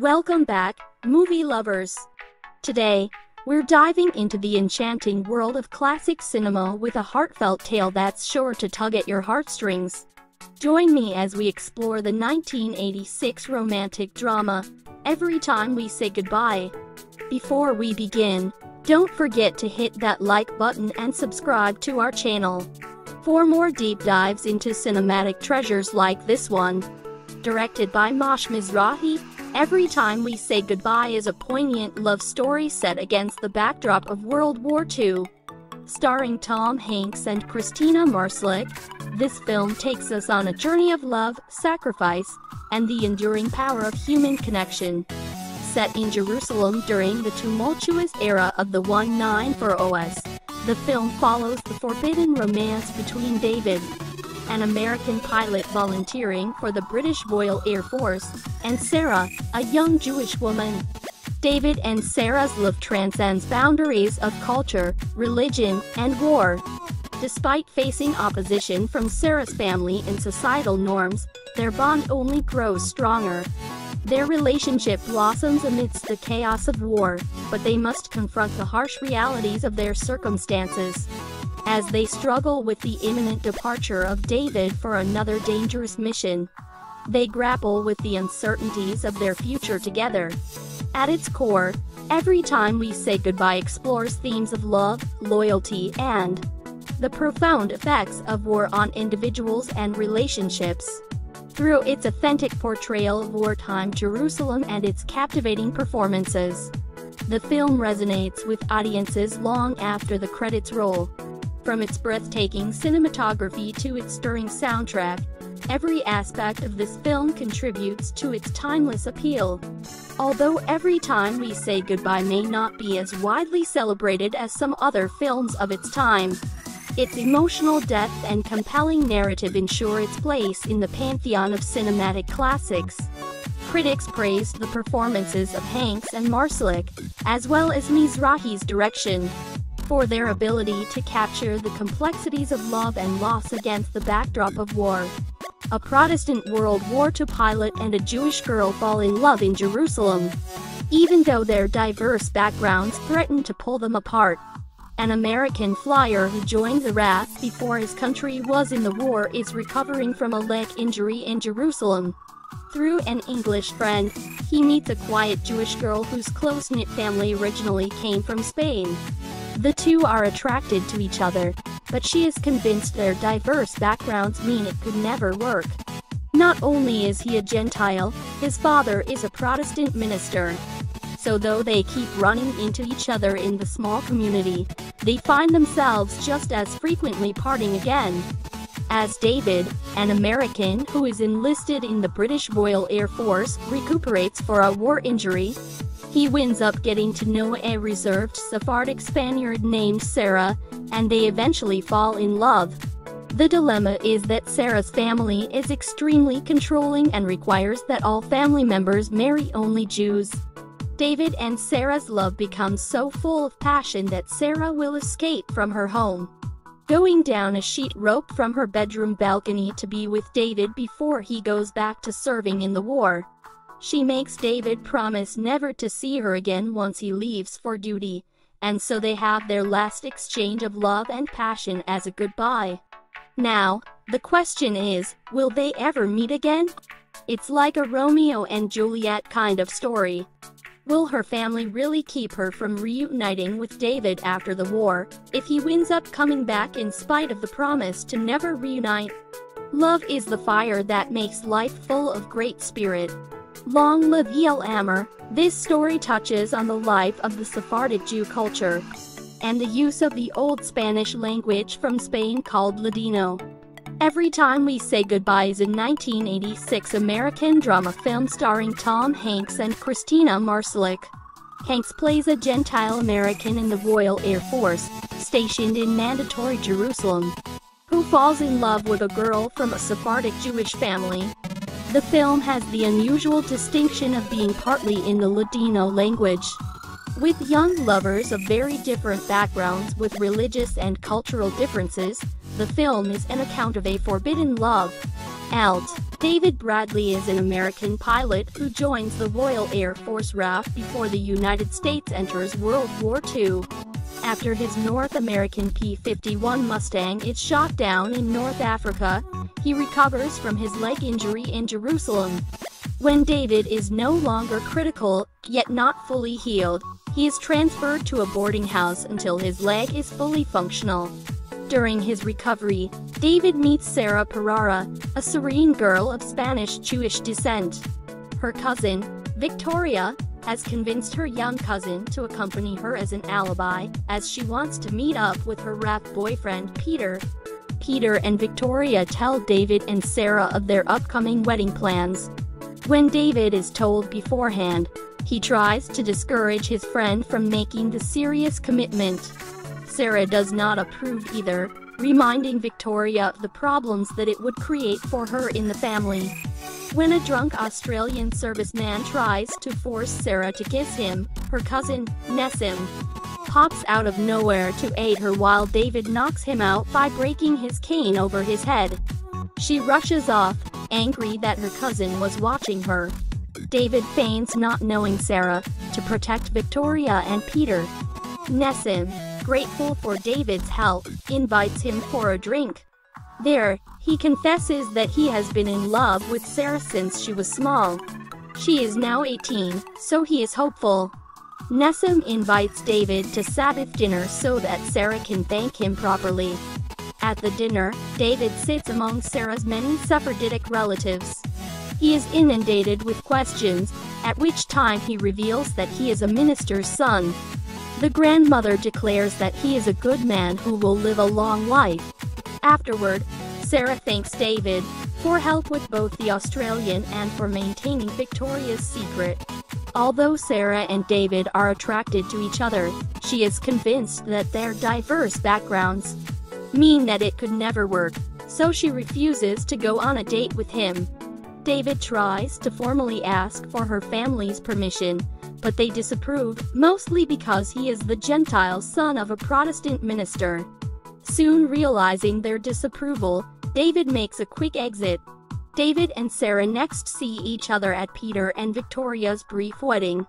Welcome back, movie lovers. Today, we're diving into the enchanting world of classic cinema with a heartfelt tale that's sure to tug at your heartstrings. Join me as we explore the 1986 romantic drama, Every Time We Say Goodbye. Before we begin, don't forget to hit that like button and subscribe to our channel for more deep dives into cinematic treasures like this one. Directed by Moshé Mizrahi, Every Time We Say Goodbye is a poignant love story set against the backdrop of World War II. Starring Tom Hanks and Cristina Marsillach, this film takes us on a journey of love, sacrifice, and the enduring power of human connection. Set in Jerusalem during the tumultuous era of the 1940s, the film follows the forbidden romance between David, an American pilot volunteering for the British Royal Air Force, and Sarah, a young Jewish woman. David and Sarah's love transcends boundaries of culture, religion, and war. Despite facing opposition from Sarah's family and societal norms, their bond only grows stronger. Their relationship blossoms amidst the chaos of war, but they must confront the harsh realities of their circumstances as they struggle with the imminent departure of David for another dangerous mission. They grapple with the uncertainties of their future together. At its core, Every Time We Say Goodbye explores themes of love, loyalty, and the profound effects of war on individuals and relationships. Through its authentic portrayal of wartime Jerusalem and its captivating performances, the film resonates with audiences long after the credits roll. From its breathtaking cinematography to its stirring soundtrack, every aspect of this film contributes to its timeless appeal. Although Every Time We Say Goodbye may not be as widely celebrated as some other films of its time, its emotional depth and compelling narrative ensure its place in the pantheon of cinematic classics. Critics praised the performances of Hanks and Marsillach, as well as Mizrahi's direction, for their ability to capture the complexities of love and loss against the backdrop of war. A Protestant World War II pilot and a Jewish girl fall in love in Jerusalem, even though their diverse backgrounds threaten to pull them apart. An American flyer who joined the RAF before his country was in the war is recovering from a leg injury in Jerusalem. Through an English friend, he meets a quiet Jewish girl whose close-knit family originally came from Spain. The two are attracted to each other, but she is convinced their diverse backgrounds mean it could never work. Not only is he a Gentile, his father is a Protestant minister. So though they keep running into each other in the small community, they find themselves just as frequently parting again. As David, an American who is enlisted in the British Royal Air Force, recuperates for a war injury, he winds up getting to know a reserved Sephardic Spaniard named Sarah, and they eventually fall in love. The dilemma is that Sarah's family is extremely controlling and requires that all family members marry only Jews. David and Sarah's love becomes so full of passion that Sarah will escape from her home, going down a sheet rope from her bedroom balcony to be with David before he goes back to serving in the war. She makes David promise never to see her again once he leaves for duty, and so they have their last exchange of love and passion as a goodbye. Now, the question is, will they ever meet again? It's like a Romeo and Juliet kind of story. Will her family really keep her from reuniting with David after the war, if he winds up coming back in spite of the promise to never reunite? Love is the fire that makes life full of great spirit. Long live Yel Amor. This story touches on the life of the Sephardic Jew culture and the use of the old Spanish language from Spain called Ladino. Every Time We Say Goodbye is a 1986 American drama film starring Tom Hanks and Cristina Marsillach. Hanks plays a Gentile American in the Royal Air Force, stationed in mandatory Jerusalem, who falls in love with a girl from a Sephardic Jewish family. The film has the unusual distinction of being partly in the Ladino language, with young lovers of very different backgrounds with religious and cultural differences. The film is an account of a forbidden love, Alt. David Bradley is an American pilot who joins the Royal Air Force RAF before the United States enters World War II. After his North American P-51 Mustang is shot down in North Africa, he recovers from his leg injury in Jerusalem. When David is no longer critical, yet not fully healed, he is transferred to a boarding house until his leg is fully functional. During his recovery, David meets Sarah Perara, a Syrian girl of Spanish-Jewish descent. Her cousin, Victoria, has convinced her young cousin to accompany her as an alibi, as she wants to meet up with her rap boyfriend Peter. Peter and Victoria tell David and Sarah of their upcoming wedding plans. When David is told beforehand, he tries to discourage his friend from making the serious commitment. Sarah does not approve either, reminding Victoria of the problems that it would create for her in the family. When a drunk Australian serviceman tries to force Sarah to kiss him, her cousin, Nessim, pops out of nowhere to aid her while David knocks him out by breaking his cane over his head. She rushes off, angry that her cousin was watching her. David feigns not knowing Sarah, to protect Victoria and Peter. Nessim, grateful for David's help, invites him for a drink. There, he confesses that he has been in love with Sarah since she was small. She is now 18, so he is hopeful. Nessim invites David to Sabbath dinner so that Sarah can thank him properly. At the dinner, David sits among Sarah's many Sephardic relatives. He is inundated with questions, at which time he reveals that he is a minister's son. The grandmother declares that he is a good man who will live a long life. Afterward, Sarah thanks David for help with both the Australian and for maintaining Victoria's secret. Although Sarah and David are attracted to each other, she is convinced that their diverse backgrounds mean that it could never work, so she refuses to go on a date with him. David tries to formally ask for her family's permission, but they disapprove, mostly because he is the Gentile son of a Protestant minister. Soon realizing their disapproval, David makes a quick exit. David and Sarah next see each other at Peter and Victoria's brief wedding.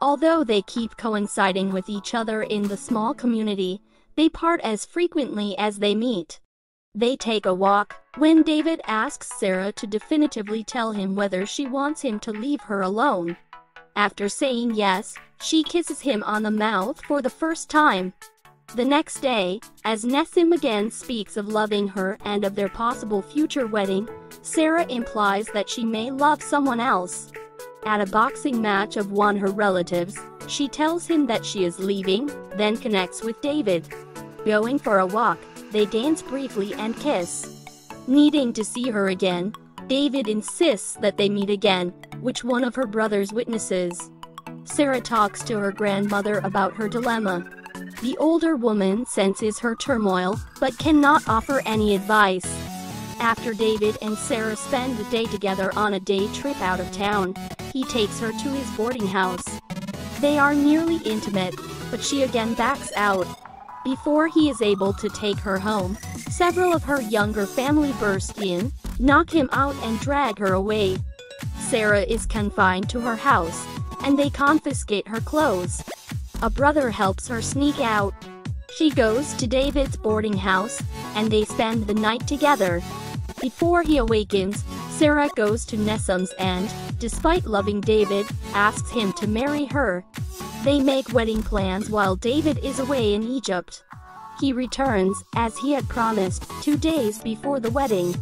Although they keep coinciding with each other in the small community, they part as frequently as they meet. They take a walk, when David asks Sarah to definitively tell him whether she wants him to leave her alone. After saying yes, she kisses him on the mouth for the first time. The next day, as Nessim again speaks of loving her and of their possible future wedding, Sarah implies that she may love someone else. At a boxing match of one of her relatives, she tells him that she is leaving, then connects with David. Going for a walk, they dance briefly and kiss. Needing to see her again, David insists that they meet again, which one of her brothers witnesses. Sarah talks to her grandmother about her dilemma. The older woman senses her turmoil, but cannot offer any advice. After David and Sarah spend the day together on a day trip out of town, he takes her to his boarding house. They are nearly intimate, but she again backs out. Before he is able to take her home, several of her younger family burst in, knock him out and drag her away. Sarah is confined to her house, and they confiscate her clothes. A brother helps her sneak out. She goes to David's boarding house, and they spend the night together. Before he awakens, Sarah goes to Nessim's and, despite loving David, asks him to marry her. They make wedding plans while David is away in Egypt. He returns, as he had promised, 2 days before the wedding.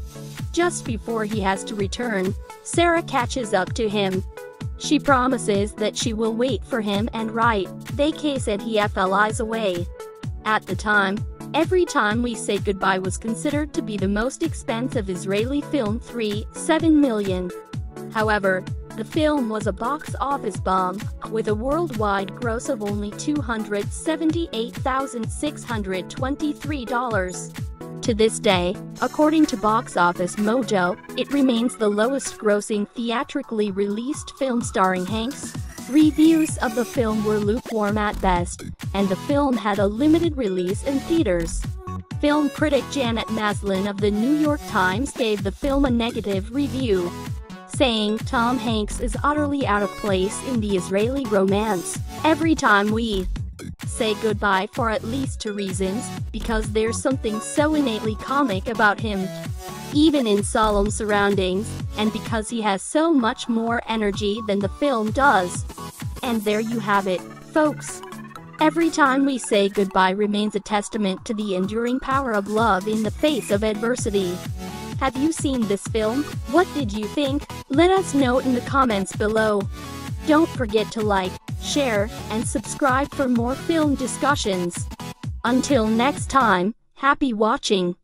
Just before he has to return, Sarah catches up to him. She promises that she will wait for him and write, they kiss and he flies away. At the time, Every Time We Say Goodbye was considered to be the most expensive Israeli film, $37 million. However, the film was a box office bomb, with a worldwide gross of only $278,623. To this day, according to Box Office Mojo, it remains the lowest-grossing theatrically released film starring Hanks. Reviews of the film were lukewarm at best, and the film had a limited release in theaters. Film critic Janet Maslin of the New York Times gave the film a negative review, saying Tom Hanks is utterly out of place in the Israeli romance, Every Time We Say Goodbye, for at least two reasons, because there's something so innately comic about him, even in solemn surroundings, and because he has so much more energy than the film does. And there you have it, folks. Every Time We Say Goodbye remains a testament to the enduring power of love in the face of adversity. Have you seen this film? What did you think? Let us know in the comments below. Don't forget to like, share, and subscribe for more film discussions. Until next time, happy watching!